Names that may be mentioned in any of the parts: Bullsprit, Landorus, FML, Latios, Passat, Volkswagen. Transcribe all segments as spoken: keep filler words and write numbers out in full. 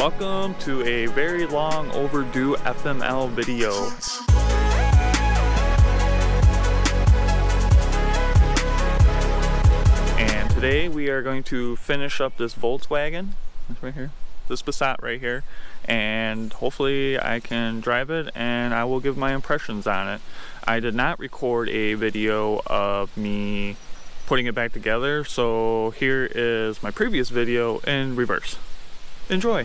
Welcome to a very long overdue F M L video. And today we are going to finish up this Volkswagen. That's right here. This Passat right here. And hopefully I can drive it and I will give my impressions on it. I did not record a video of me putting it back together, so here is my previous video in reverse. Enjoy!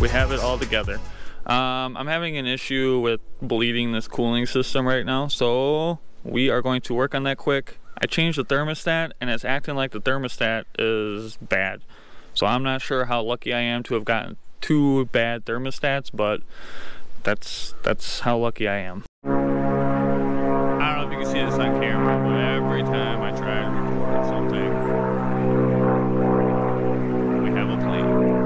We have it all together. Um, I'm having an issue with bleeding this cooling system right now, so we are going to work on that quick. I changed the thermostat and it's acting like the thermostat is bad. So I'm not sure how lucky I am to have gotten two bad thermostats, but that's that's how lucky I am. I don't know if you can see this on camera, but every time I try to record something, we have a plane.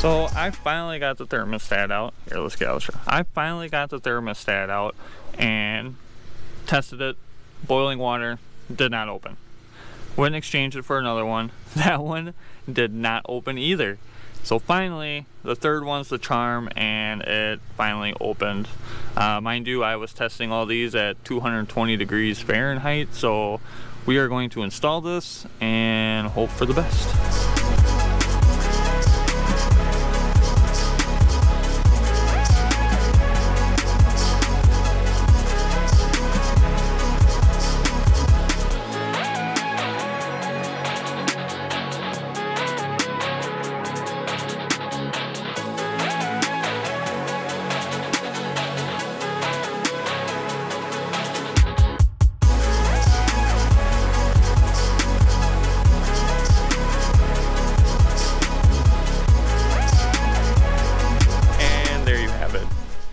So I finally got the thermostat out. Here, let's get out of the shot. I finally got the thermostat out and tested it. Boiling water did not open. Wouldn't exchange it for another one. That one did not open either. So finally, the third one's the charm and it finally opened. Uh, mind you, I was testing all these at two hundred twenty degrees Fahrenheit. So we are going to install this and hope for the best.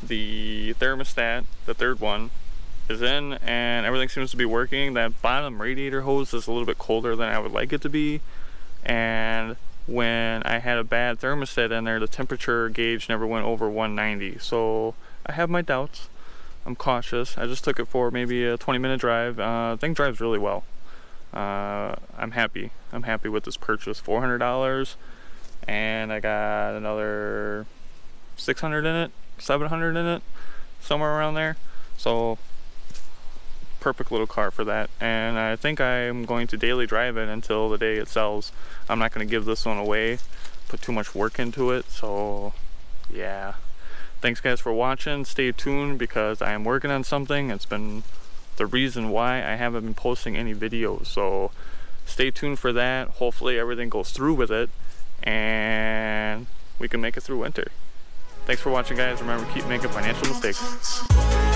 The thermostat, the third one, is in and everything seems to be working. That bottom radiator hose is a little bit colder than I would like it to be, and when I had a bad thermostat in there, the temperature gauge never went over one ninety, so I have my doubts. I'm cautious. I just took it for maybe a twenty minute drive. Uh, thing drives really well. Uh, I'm happy. I'm happy with this purchase. four hundred dollars, and I got another six hundred dollars in it, seven hundred dollars in it, somewhere around there. So perfect little car for that, and I think I'm going to daily drive it until the day it sells. I'm not going to give this one away, put too much work into it. So yeah, thanks guys for watching. Stay tuned because I am working on something. It's been the reason why I haven't been posting any videos, so stay tuned for that. Hopefully everything goes through with it and we can make it through winter. Thanks for watching guys. Remember, keep making financial mistakes.